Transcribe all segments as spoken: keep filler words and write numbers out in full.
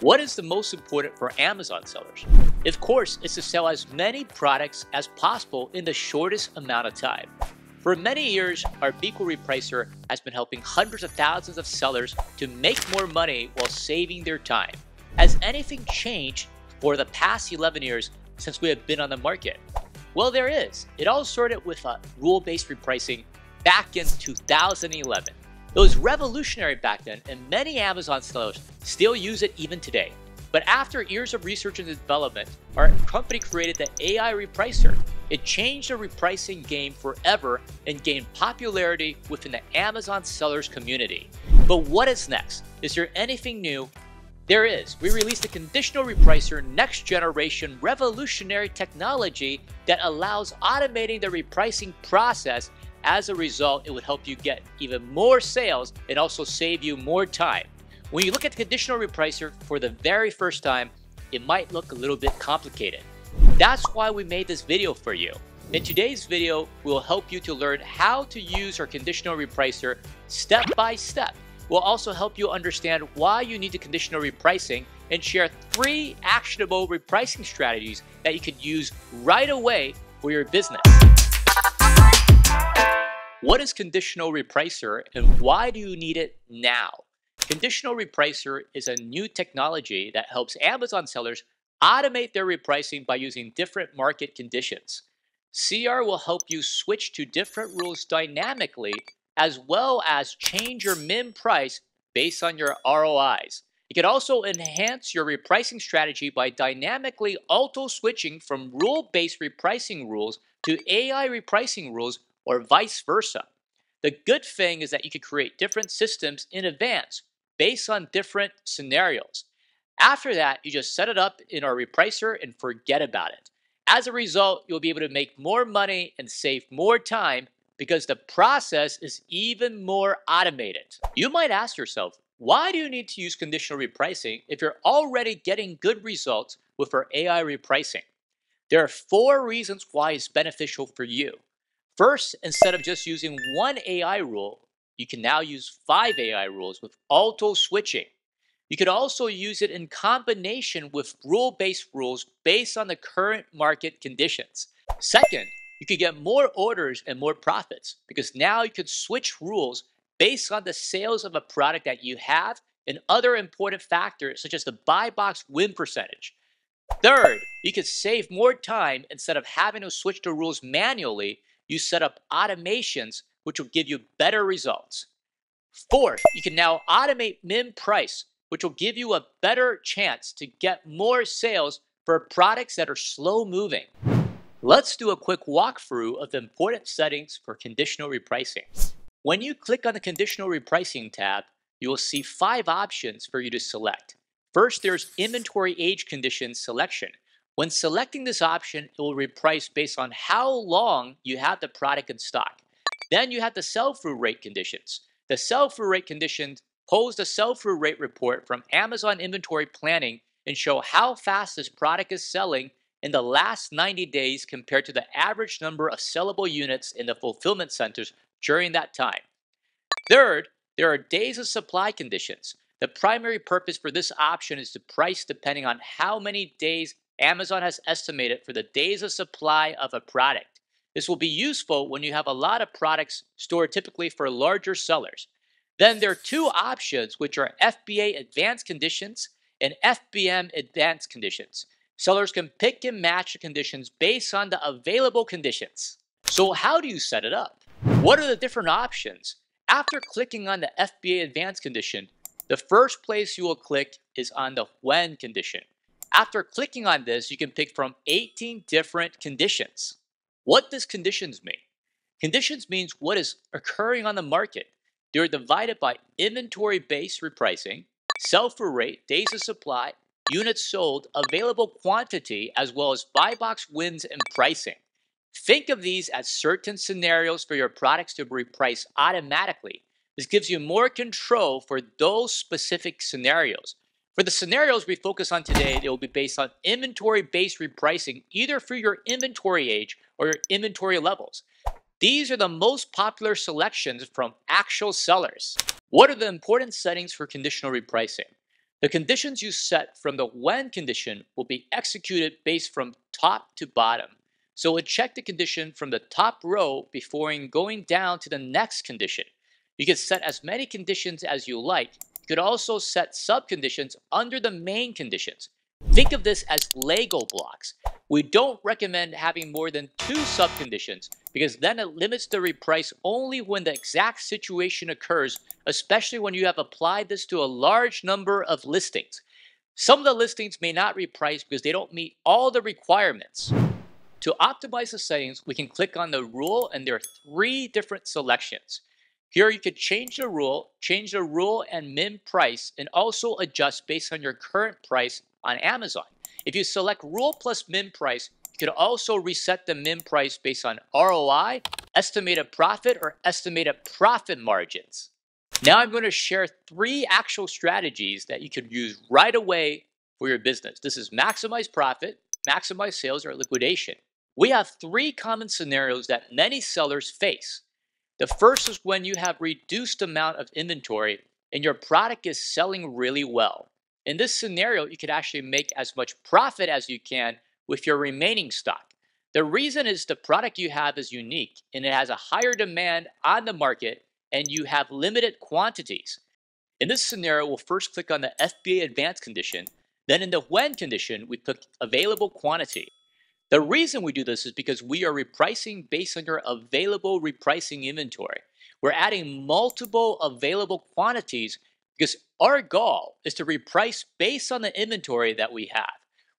What is the most important for Amazon sellers? Of course, it's to sell as many products as possible in the shortest amount of time. For many years, our BQool repricer has been helping hundreds of thousands of sellers to make more money while saving their time. Has anything changed for the past eleven years since we have been on the market? Well, there is. It all started with a rule-based repricing back in two thousand eleven. It was revolutionary back then, and many Amazon sellers still use it even today. But after years of research and development, our company created the A I repricer. It changed the repricing game forever and gained popularity within the Amazon sellers community. But what is next? Is there anything new? There is. We released the Conditional Repricer next generation revolutionary technology that allows automating the repricing process. As a result, it would help you get even more sales and also save you more time. When you look at the Conditional Repricer for the very first time, it might look a little bit complicated. That's why we made this video for you. In today's video, we'll help you to learn how to use our Conditional Repricer step by step. We'll also help you understand why you need the Conditional Repricing and share three actionable repricing strategies that you can use right away for your business. What is Conditional Repricer and why do you need it now? Conditional Repricer is a new technology that helps Amazon sellers automate their repricing by using different market conditions. C R will help you switch to different rules dynamically as well as change your min price based on your R O Is. You can also enhance your repricing strategy by dynamically auto-switching from rule-based repricing rules to A I repricing rules, or vice versa. The good thing is that you can create different systems in advance based on different scenarios. After that, you just set it up in our repricer and forget about it. As a result, you'll be able to make more money and save more time because the process is even more automated. You might ask yourself, why do you need to use conditional repricing if you're already getting good results with our A I repricing? There are four reasons why it's beneficial for you. First, instead of just using one A I rule, you can now use five A I rules with auto-switching. You could also use it in combination with rule-based rules based on the current market conditions. Second, you could get more orders and more profits because now you could switch rules based on the sales of a product that you have and other important factors such as the buy box win percentage. Third, you could save more time. Instead of having to switch the rules manually, you set up automations, which will give you better results. Fourth, you can now automate min price, which will give you a better chance to get more sales for products that are slow moving. Let's do a quick walkthrough of the important settings for conditional repricing. When you click on the conditional repricing tab, you will see five options for you to select. First, there's inventory age condition selection. When selecting this option, it will reprice based on how long you have the product in stock. Then you have the sell-through rate conditions. The sell-through rate conditions pulls the sell-through rate report from Amazon Inventory Planning and show how fast this product is selling in the last ninety days compared to the average number of sellable units in the fulfillment centers during that time. Third, there are days of supply conditions. The primary purpose for this option is to price depending on how many days Amazon has estimated for the days of supply of a product. This will be useful when you have a lot of products stored, typically for larger sellers. Then there are two options, which are F B A advanced conditions and F B M advanced conditions. Sellers can pick and match the conditions based on the available conditions. So how do you set it up? What are the different options? After clicking on the F B A advanced condition, the first place you will click is on the when condition. After clicking on this, you can pick from eighteen different conditions. What does conditions mean? Conditions means what is occurring on the market. They're divided by inventory-based repricing, sell-through rate, days of supply, units sold, available quantity, as well as buy box wins and pricing. Think of these as certain scenarios for your products to reprice automatically. This gives you more control for those specific scenarios. For the scenarios we focus on today, they will be based on inventory-based repricing, either through your inventory age or your inventory levels. These are the most popular selections from actual sellers. What are the important settings for conditional repricing? The conditions you set from the when condition will be executed based from top to bottom. So we'll check the condition from the top row before going down to the next condition. You can set as many conditions as you like. You could also set subconditions under the main conditions. Think of this as Lego blocks. We don't recommend having more than two subconditions because then it limits the reprice only when the exact situation occurs, especially when you have applied this to a large number of listings. Some of the listings may not reprice because they don't meet all the requirements. To optimize the settings, we can click on the rule and there are three different selections. Here you could change the rule, change the rule and min price, and also adjust based on your current price on Amazon. If you select rule plus min price, you could also reset the min price based on R O I, estimated profit, or estimated profit margins. Now I'm going to share three actual strategies that you could use right away for your business. This is maximize profit, maximize sales, or liquidation. We have three common scenarios that many sellers face. The first is when you have reduced amount of inventory and your product is selling really well. In this scenario, you could actually make as much profit as you can with your remaining stock. The reason is the product you have is unique and it has a higher demand on the market and you have limited quantities. In this scenario, we'll first click on the F B A advanced condition. Then in the when condition, we click available quantity. The reason we do this is because we are repricing based on your available repricing inventory. We're adding multiple available quantities because our goal is to reprice based on the inventory that we have.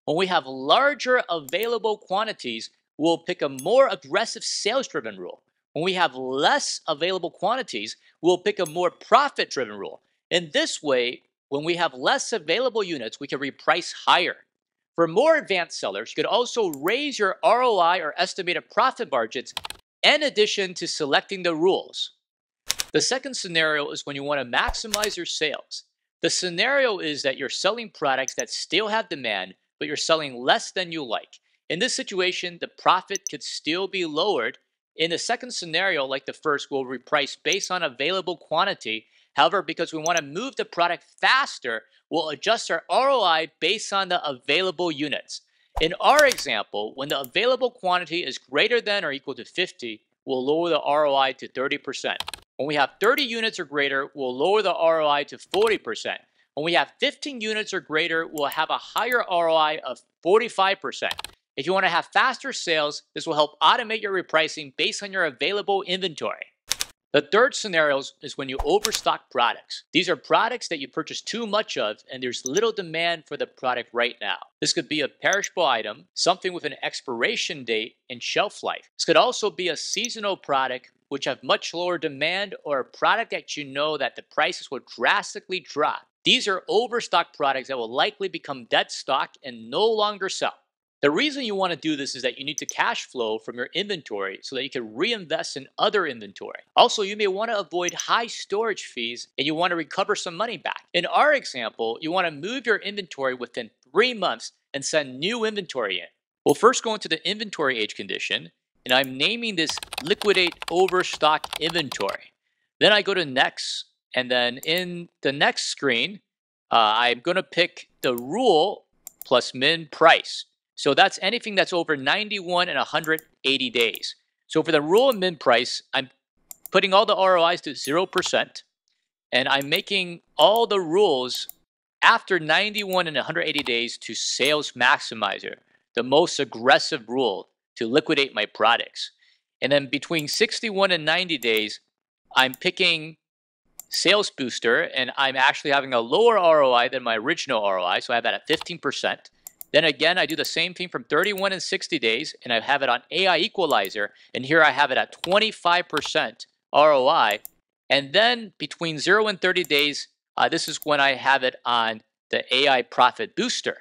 When we have larger available quantities, we'll pick a more aggressive sales-driven rule. When we have less available quantities, we'll pick a more profit-driven rule. In this way, when we have less available units, we can reprice higher. For more advanced sellers, you could also raise your R O I or estimated profit margins in addition to selecting the rules. The second scenario is when you want to maximize your sales. The scenario is that you're selling products that still have demand, but you're selling less than you like. In this situation, the profit could still be lowered. In the second scenario, like the first, we'll reprice based on available quantity. However, because we want to move the product faster, we'll adjust our R O I based on the available units. In our example, when the available quantity is greater than or equal to fifty, we'll lower the R O I to thirty percent. When we have thirty units or greater, we'll lower the R O I to forty percent. When we have fifteen units or greater, we'll have a higher R O I of forty-five percent. If you want to have faster sales, this will help automate your repricing based on your available inventory. The third scenario is when you overstock products. These are products that you purchase too much of and there's little demand for the product right now. This could be a perishable item, something with an expiration date and shelf life. This could also be a seasonal product which have much lower demand, or a product that you know that the prices will drastically drop. These are overstock products that will likely become dead stock and no longer sell. The reason you want to do this is that you need to cash flow from your inventory so that you can reinvest in other inventory. Also, you may want to avoid high storage fees and you want to recover some money back. In our example, you want to move your inventory within three months and send new inventory in. We'll first go into the inventory age condition, and I'm naming this liquidate overstock inventory. Then I go to next, and then in the next screen, uh, I'm going to pick the rule plus min price. So that's anything that's over ninety-one and one hundred eighty days. So for the rule and min price, I'm putting all the R O Is to zero percent, and I'm making all the rules after ninety-one and one hundred eighty days to sales maximizer, the most aggressive rule to liquidate my products. And then between sixty-one and ninety days, I'm picking sales booster, and I'm actually having a lower R O I than my original R O I, so I have that at fifteen percent. Then again, I do the same thing from thirty-one and sixty days, and I have it on A I equalizer, and here I have it at twenty-five percent R O I. And then between zero and thirty days, uh, this is when I have it on the A I profit booster.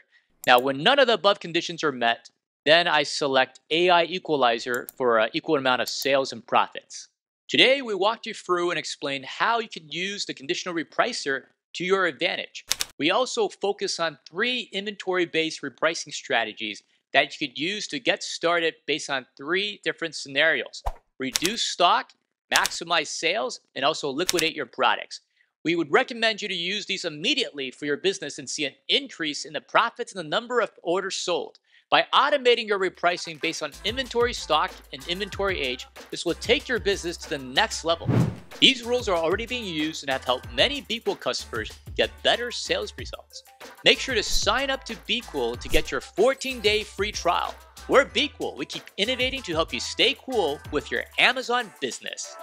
Now, when none of the above conditions are met, then I select A I equalizer for an equal amount of sales and profits. Today, we walked you through and explained how you can use the conditional repricer to your advantage. We also focus on three inventory-based repricing strategies that you could use to get started based on three different scenarios: reduce stock, maximize sales, and also liquidate your products. We would recommend you to use these immediately for your business and see an increase in the profits and the number of orders sold. By automating your repricing based on inventory stock and inventory age, this will take your business to the next level. These rules are already being used and have helped many BQool customers get better sales results. Make sure to sign up to BQool to get your fourteen day free trial. We're BQool. We keep innovating to help you stay cool with your Amazon business.